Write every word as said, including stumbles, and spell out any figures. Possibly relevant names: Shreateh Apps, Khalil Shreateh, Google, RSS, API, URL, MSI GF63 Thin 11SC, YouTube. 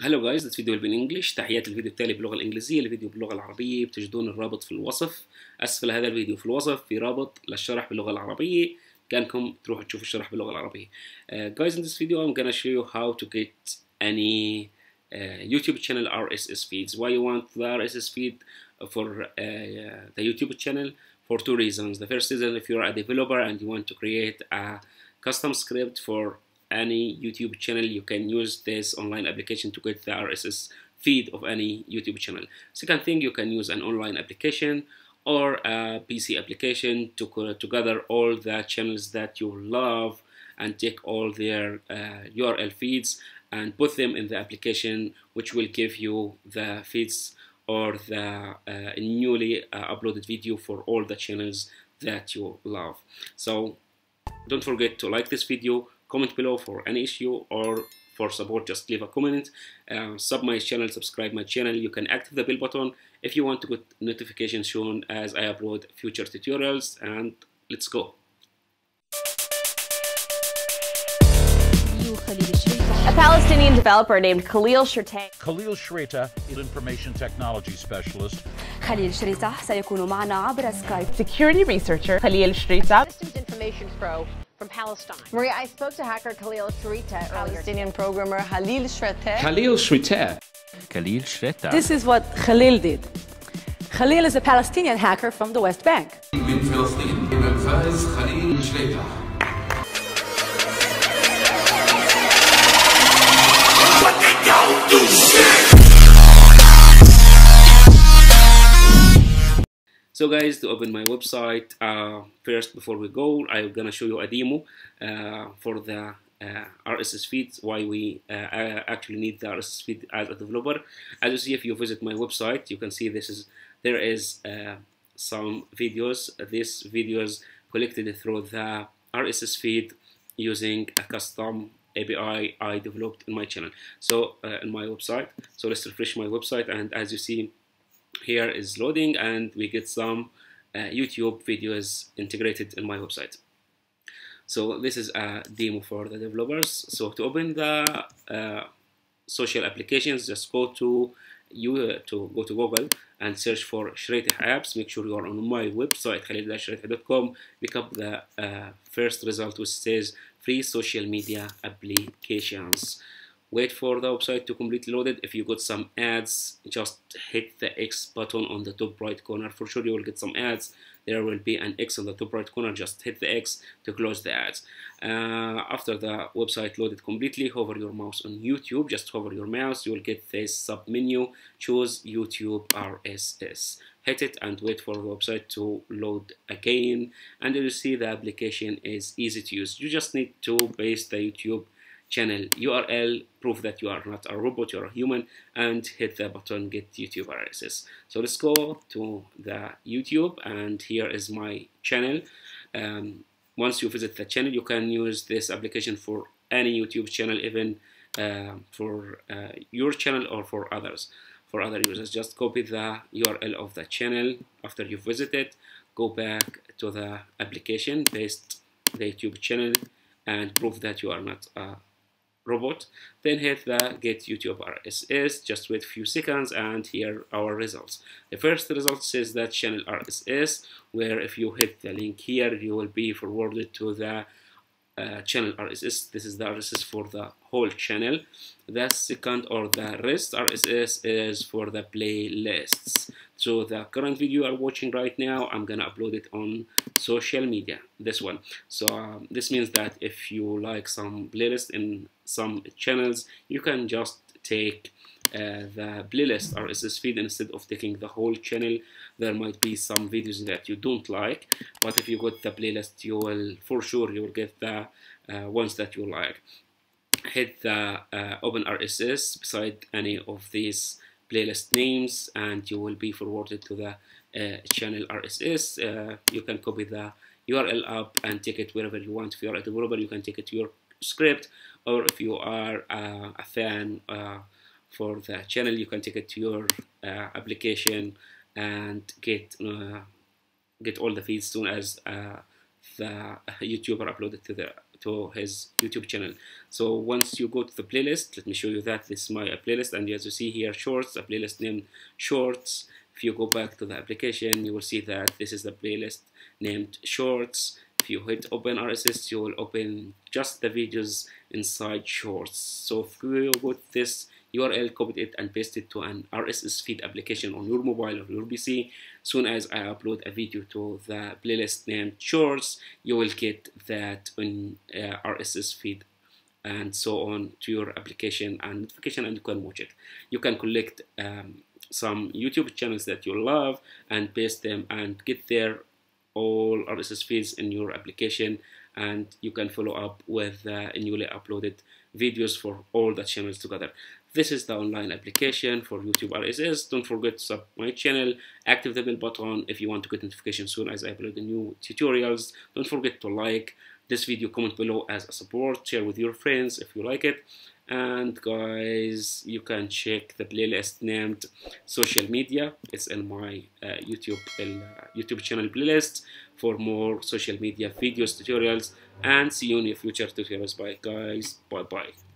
Hello guys, this video will be in English. تحيات الفيديو التالي باللغة الإنجليزية، الفيديو باللغة العربية بتجدون الرابط في الوصف، أسفل هذا الفيديو في الوصف في رابط للشرح باللغة العربية، كانكم تروحوا تشوفوا الشرح باللغة العربية. Uh, guys, in this video I'm gonna show you how to get any uh, YouTube channel R S S feeds. Why you want the R S S feed for uh, the YouTube channel? For two reasons. The first is that if you're a developer and you want to create a custom script for any YouTube channel, you can use this online application to get the R S S feed of any YouTube channel. Second thing, you can use an online application or a P C application to, to gather all the channels that you love and take all their uh, U R L feeds and put them in the application, which will give you the feeds or the uh, newly uh, uploaded video for all the channels that you love. So don't forget to like this video, comment below for any issue or for support, just leave a comment, uh, sub my channel, subscribe my channel. You can activate the bell button if you want to get notifications soon as I upload future tutorials, and let's go. A Palestinian developer named Khalil Shreateh. Khalil Shreateh, an information technology specialist. Khalil Shreateh سيكون معنا عبر سكايب. Security researcher Khalil Shreateh. Systems information pro from Palestine. Maria, I spoke to hacker Khalil Shreateh, Palestinian programmer Khalil Shreateh. Khalil Shreateh. Khalil Shreateh. This is what Khalil did. Khalil is a Palestinian hacker from the West Bank. So guys, to open my website, uh, first before we go, I'm gonna show you a demo uh, for the uh, R S S feed, why we uh, actually need the R S S feed as a developer. As you see, if you visit my website, you can see this is there is uh, some videos. These videos collected through the R S S feed using a custom A P I I developed in my channel. So uh, in my website, so let's refresh my website, and as you see, here is loading and we get some uh, YouTube videos integrated in my website. So this is a demo for the developers. So to open the uh, social applications, just go to you uh, to go to Google and search for Shreateh Apps. Make sure you are on my website khalil shreateh dot com. Pick up the uh, first result which says free social media applications. Wait for the website to completely load it. If you got some ads, just hit the X button on the top right corner. For sure you will get some ads. There will be an X on the top right corner. Just hit the X to close the ads. Uh, after the website loaded completely, hover your mouse on YouTube. Just hover your mouse. You will get this sub menu. Choose YouTube R S S. Hit it and wait for the website to load again. And you will see the application is easy to use. You just need to paste the YouTube channel U R L, prove that you are not a robot, you are a human, and hit the button get YouTube R S S. So let's go to the YouTube, and here is my channel. Um, once you visit the channel, you can use this application for any YouTube channel, even uh, for uh, your channel or for others, for other users. Just copy the U R L of the channel. After you visit it, go back to the application, paste the YouTube channel, and prove that you are not a robot, then hit the get YouTube R S S. Just wait a few seconds and here are our results. The first result says that channel R S S, where if you hit the link here you will be forwarded to the uh, channel R S S. This is the R S S for the whole channel. The second or the rest R S S is for the playlists. So the current video you are watching right now, I'm gonna upload it on social media, this one. So um, this means that if you like some playlist in some channels, you can just take uh, the playlist R S S feed instead of taking the whole channel. There might be some videos that you don't like, but if you got the playlist, you will for sure you will get the uh, ones that you like. Hit the uh, open R S S beside any of these playlist names and you will be forwarded to the uh, channel R S S. Uh, you can copy the U R L up and take it wherever you want. If you are a developer, you can take it to your script, or if you are uh, a fan uh, for the channel, you can take it to your uh, application and get uh, get all the feeds soon as uh, the YouTuber uploaded to the to his YouTube channel. So once you go to the playlist, let me show you that this is my playlist, and as you see here, Shorts, a playlist named Shorts. If you go back to the application, you will see that this is the playlist named Shorts. If you hit open R S S, you will open just the videos inside Shorts. So if you go to this U R L, copy it and paste it to an R S S feed application on your mobile or your P C. Soon as I upload a video to the playlist named Shorts, you will get that on uh, R S S feed and so on to your application and notification, and you can watch it. You can collect um, some YouTube channels that you love and paste them and get their all R S S feeds in your application, and you can follow up with uh, newly uploaded videos for all the channels together. This is the online application for YouTube R S S. Don't forget to sub my channel, active the bell button if you want to get notifications soon as I upload the new tutorials. Don't forget to like this video, comment below as a support, share with your friends if you like it. And guys, you can check the playlist named Social Media. It's in my uh, YouTube uh, YouTube channel playlist for more social media videos, tutorials, and see you in the future tutorials. Bye guys, bye bye.